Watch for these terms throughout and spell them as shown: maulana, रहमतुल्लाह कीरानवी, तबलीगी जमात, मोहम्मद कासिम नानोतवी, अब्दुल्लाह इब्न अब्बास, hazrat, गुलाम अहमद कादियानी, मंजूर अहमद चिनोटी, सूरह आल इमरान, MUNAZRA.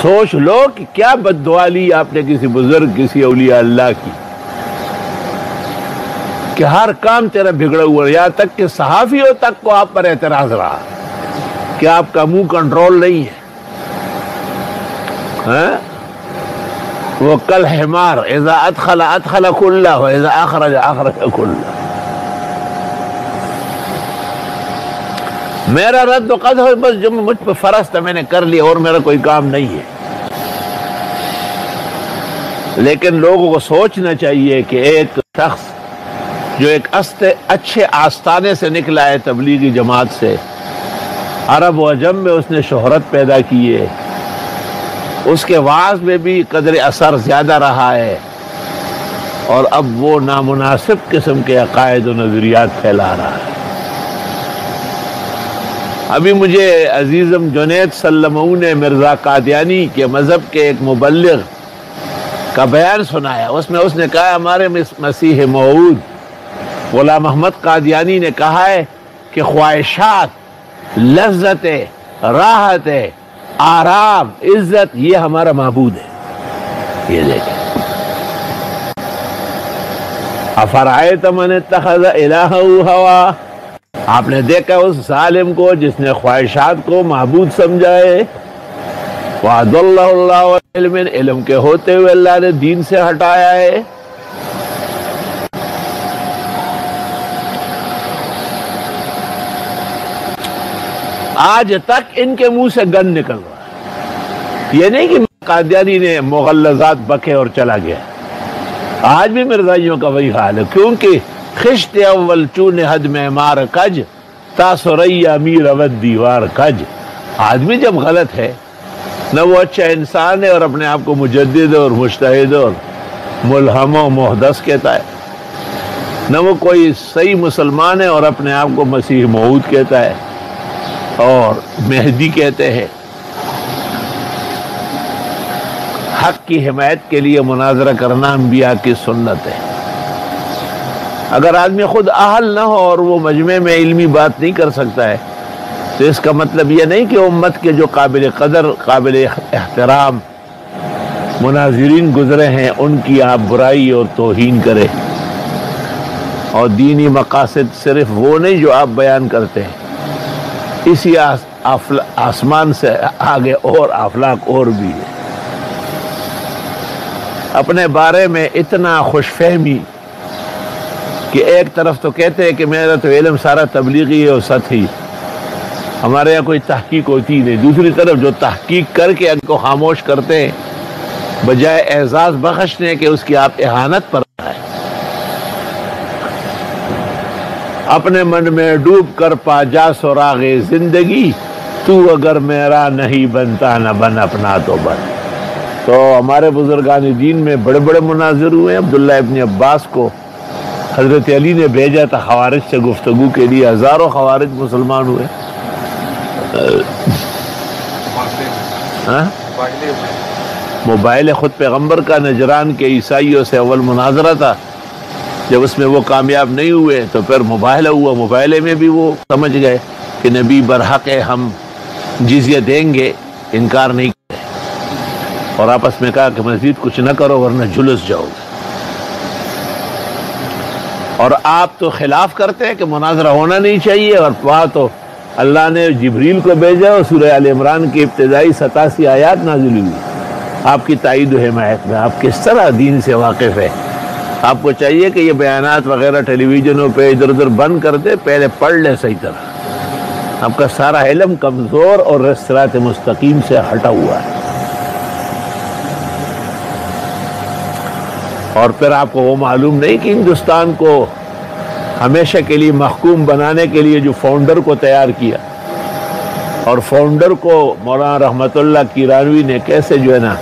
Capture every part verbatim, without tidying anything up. सोच लो कि क्या बद्दुआ ली आपने किसी बुजुर्ग, किसी औलिया अल्लाह की, कि हर काम तेरा बिगड़ा हुआ, यहाँ तक कि सहाफियों तक को आप पर एतराज रहा कि आपका मुंह कंट्रोल नहीं है, है? वो कल हिमार इज़ा अदखला अदखला कुल्ला व इज़ा अखरज अखरज कुल्ला। मेरा रद्द कद हो, बस जो मुझ पर फर्ज था मैंने कर लिया और मेरा कोई काम नहीं है। लेकिन लोगों को सोचना चाहिए कि एक शख्स जो एक अस्ते अच्छे आस्ताने से निकला है, तबलीगी जमात से, अरब व अजम में उसने शोहरत पैदा की है, उसके वाज में भी कदर असर ज़्यादा रहा है, और अब वो नामुनासिब किस्म के अकायद और नज़रियात फैला रहा है। अभी मुझे अजीज़म जुनैद सल्लमऊ ने मिर्ज़ा कादियानी के मज़हब के एक मुबल्लिग का बयान सुनाया, उसमें उसने कहा हमारे मसीह मऊद ग़ुलाम अहमद कादियानी ने कहा है कि ख्वाहिशात, लज्जतें, राहतें, आराम, इज्जत, ये हमारा महबूद है। ये देखें, अफ़रायत मन इत्तख़ज़ इलाहहू हवा, आपने देखा उस ज़ालिम को जिसने ख्वाहिशात को महबूद समझाए। वअदल्लहुल्लाहु इल्मन, इल्म के होते हुए अल्लाह ने दीन से हटाया है। आज तक इनके मुंह से गन निकल रहा है। ये नहीं कि कादियानी ने मुग़ल्लज़ात बके और चला गया। आज भी मिर्ज़ाइयों का वही हाल है, क्योंकि खिश्त अव्वल चून हद में मार कज तासुरैया मीर अवद दीवार कज। आदमी जब गलत है न, वो अच्छा इंसान है और अपने आप को मुजद्दिद और मुज्तहिद और मुल्हम और मुहदस कहता है, न वो कोई सही मुसलमान है और अपने आप को मसीह मऊद कहता है और मेहदी कहते हैं। हक की हिमायत के लिए मुनाजरा करना अंबिया की सुन्नत है। अगर आदमी खुद अहल ना हो और वो मजमे में इल्मी बात नहीं कर सकता है, तो इसका मतलब यह नहीं कि उम्मत के जो काबिल कदर, काबिल एहतराम मुनाजरीन गुजरे हैं, उनकी आप बुराई और तोहीन करें। और दीनी मकासद सिर्फ वो नहीं जो आप बयान करते हैं, इसी आस, आसमान से आगे और अफलाक और भी है। अपने बारे में इतना खुशफहमी कि एक तरफ तो कहते हैं कि मेरा तो इल्म सारा तबलीगी है और सतही, हमारे यहाँ कोई तहकीक होती नहीं, दूसरी तरफ जो तहकीक करके इनको खामोश करते हैं, बजाय एजाज़ बख्शने के उसकी आप एहानत पर आए। अपने मन में डूब कर पा जा सुरागे जिंदगी, तू अगर मेरा नहीं बनता न बन अपना तो बन। तो हमारे बुजुर्गान दीन में बड़े बड़े मुनाज़िर हुए। अब्दुल्लाह इब्न अब्बास को हज़रत अली ने भेजा था खवारिज से गुफ्तगू के लिए, हज़ारों खवारिज मुसलमान हुए। मोबाइल ख़ुद पैगम्बर का नजरान के ईसाइयों से अव्वल मुनाजरा था, जब उसमें वो कामयाब नहीं हुए तो फिर मुबाहला हुआ। मुबाहले में भी वो समझ गए कि नबी बरहक़ है, हम जिज़िया देंगे, इनकार नहीं करें, और आपस में कहा कि मज़ीद कुछ न करो वरना जुलूस जाओगे। और आप तो खिलाफ करते हैं कि मुनाजरा होना नहीं चाहिए, और वहाँ तो अल्लाह ने जिब्रील को भेजा और सूरह आल इमरान की इब्तदाई सतासी आयात नाज़िल हुई आपकी ताईद हिमायत में। आप किस तरह दीन से वाकिफ़ है। आपको चाहिए कि ये बयानात वगैरह टेलीविजनों पे इधर उधर बंद कर दे, पहले पढ़ ले सही तरह। आपका सारा इल्म कमज़ोर और रस्ते मुस्तकीम से हटा हुआ है, और फिर आपको वो मालूम नहीं कि हिंदुस्तान को हमेशा के लिए महकूम बनाने के लिए जो फाउंडर को तैयार किया, और फाउंडर को मौलाना रहमतुल्लाह कीरानवी ने कैसे जो है ना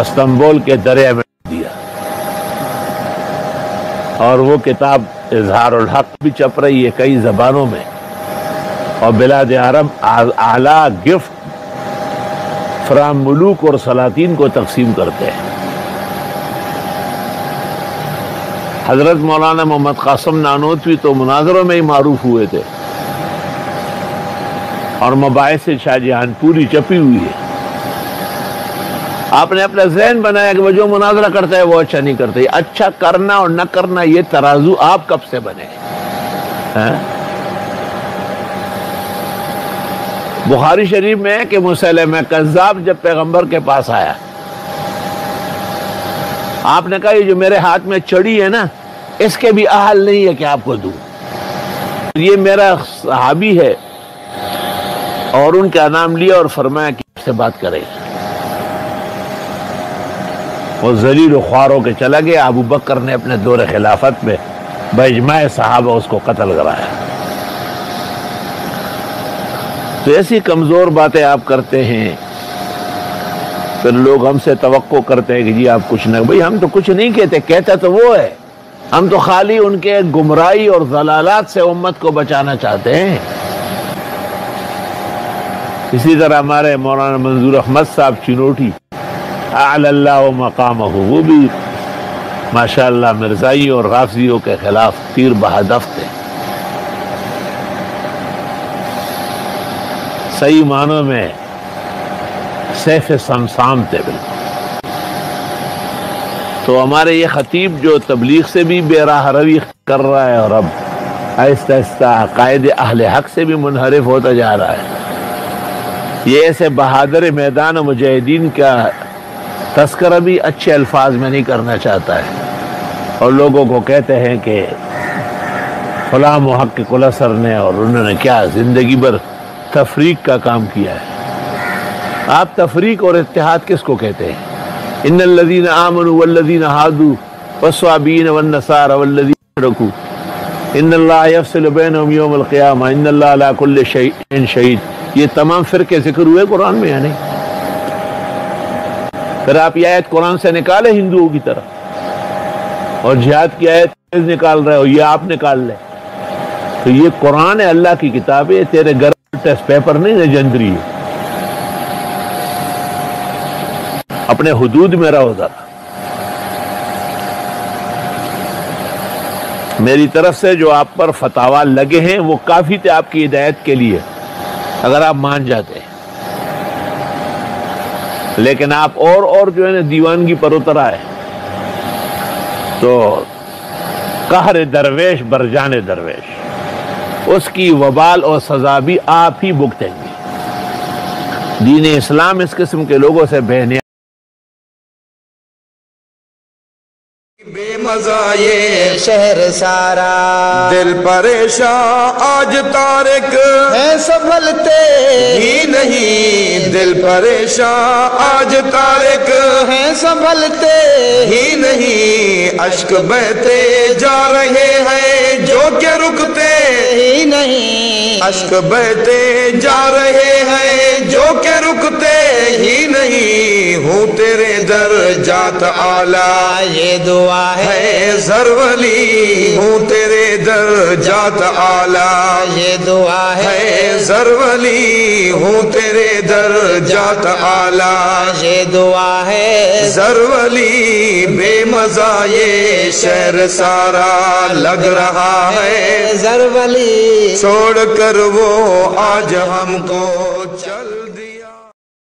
इस्तांबुल के दरिया में, और वो किताब इज़हारुल हक़ भी छप रही है कई ज़बानों में, और बिलाद अरब आला गिफ्ट फ्राम मुलूक और सलातीन को तकसीम करते हैं। हज़रत मौलाना मोहम्मद कासिम नानोतवी तो मुनाजरों में ही मारूफ हुए थे, और मोबाइल से शाहजहान पूरी चपी हुई है। आपने अपना जहन बनाया कि वो जो मुनाजरा करता है वो अच्छा नहीं करता। अच्छा करना और न करना ये तराजू आप कब से बने? बुखारी शरीफ में कि मुसलम कज़ाब जब पैगंबर के पास आया, आपने कहा ये जो मेरे हाथ में चढ़ी है ना, इसके भी अहल नहीं है कि आपको दूं। ये मेरा सहाबी है, और उनका नाम लिया और फरमाया कि आपसे बात करें। वो जलील ख्वार होकर चला गया। अबू बकर ने अपने दौरे खिलाफत में बइजमाए सहाबा उसको कत्ल कराया। तो ऐसी कमज़ोर बातें आप करते हैं, फिर लोग हमसे तवक्को करते हैं कि जी आप कुछ ना। भाई हम तो कुछ नहीं कहते, कहता तो वो है। हम तो खाली उनके गुमराही और जलालात से उम्मत को बचाना चाहते हैं। इसी तरह हमारे मौलाना मंजूर अहमद साहब चिनोटी अल्लाह मकामहु, वो भी माशाल्लाह मिर्जाई और राफजियों के खिलाफ तीर बहादफ थे। सही मानों में सैफ समसाम थे। तो हमारे ये खतीब जो तबलीग से भी बेराह रवी कर रहा है और अब आहिस्ता आहिस्ता अकायद अहल हक से भी मुनहरिफ होता जा रहा है, ये ऐसे बहादुर मैदान मुजाहिदीन का तस्करा भी अच्छे अल्फाज में नहीं करना चाहता है। और लोगों को कहते हैं कि फला मुहक्किक़ असर ने और उन्होंने क्या ज़िंदगी भर तफरीक का काम किया है। आप तफरीक और इत्तेहाद किसको कहते हैं? इन्नल्लज़ीन आमनू वल्लज़ीन हादू वस्साबीन वन्नसार वल्लज़ीन अशरकू इन्नल्लाह यफ़सिलु बैनहुम यौमल क़ियामा इन्नल्लाह अला कुल्लि शयइन शहीद। ये तमाम फिरके जिक्र हुए कुरान में या नहीं? फिर आप ये आयत कुरान से निकाले हिंदुओं की तरह, और जिहाद की आयत निकाल रहे हो, ये आप निकाल ले। तो ये कुरान है, अल्लाह की किताब है, तेरे घर टेस्ट पेपर नहीं है, जंदरी है। अपने हुदूद में रहो। जरा मेरी तरफ से जो आप पर फतावा लगे हैं वो काफी थे आपकी हिदायत के लिए, अगर आप मान जाते हैं। लेकिन आप और और जो है ना दीवानगी पर उतर आए। तो कहर दरवेश बरजाने दरवेश, उसकी वबाल और सजा भी आप ही भुगतेंगे। दीन इस्लाम इस किस्म के लोगों से बहने बेमजा ये शहर सारा, दिल परेशान आज तारिक है संभलते ही नहीं। दिल परेशान आज तारिक है संभलते ही नहीं। अश्क बहते जा रहे हैं जो के रुकते ही नहीं। अश्क बहते जा रहे हैं जो के रुकते ही नहीं। हूँ तेरे दर जात आला ये दुआ है ज़रवली, हूँ तेरे दर जात आला ये दुआ है ज़रवली, हूँ तेरे दर जात आला ये दुआ है ज़रवली। बेमज़ा ये शहर सारा लग रहा है ज़रवली, छोड़ कर वो आज हमको।